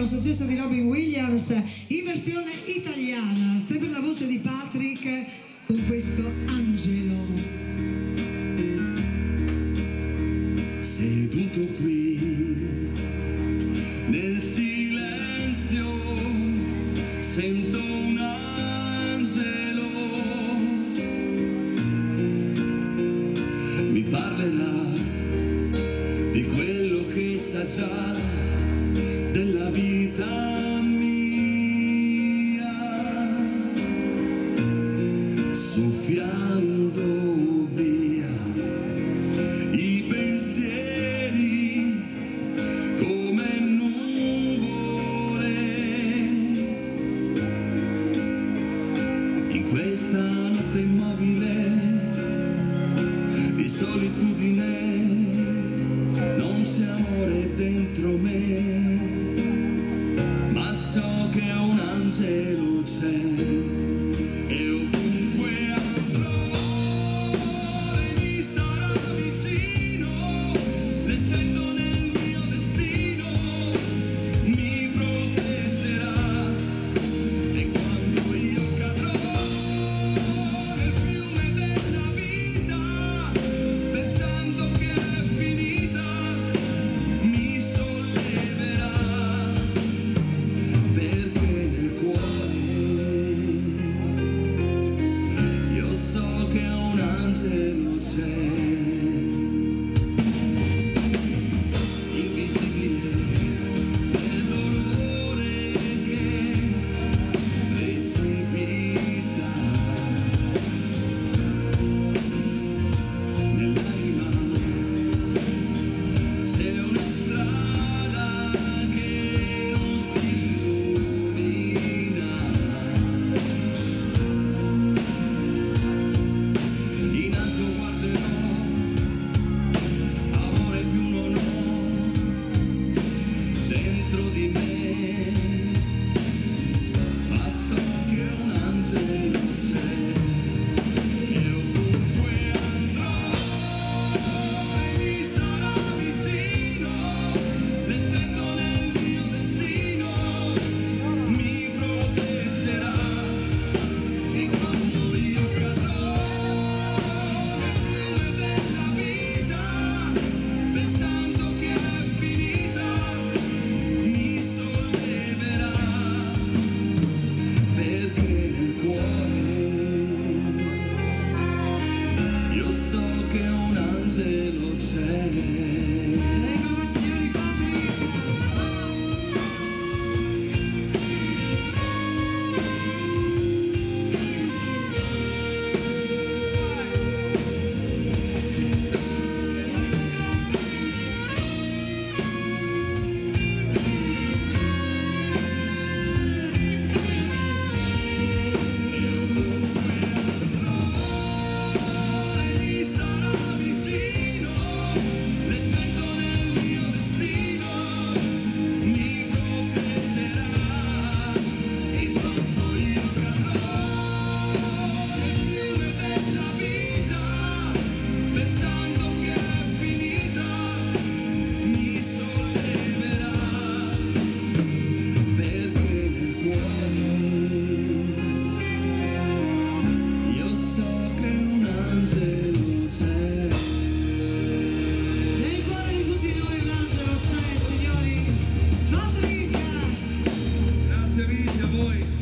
era un successo di Robin Williams in versione italiana, sempre la voce di Patrick con questo Angelo. Seduto qui nel silenzio sento un angelo, mi parlerà di quello che sa già della vita mia, soffiando via i pensieri come nuvole in questa notte immobile di solitudine. Non c'è amore dentro me, so che un angelo c'è e ovunque andrò e mi sarà vicino, leggendo nel mio destino mi proteggerà, e quando io cadrò nel fiume della vita pensando che è finita mi solleverà. Angelo c'è, invisibile del dolore che precipita nell'anima. C'è una strada che non si di me, ma so che un angelo c'è e ovunque andrò e mi sarà vicino, leggendo nel mio destino mi proteggerà, e quando io cadrò nel fiume della vita pensando che è finita angelo c'è. Grazie a voi.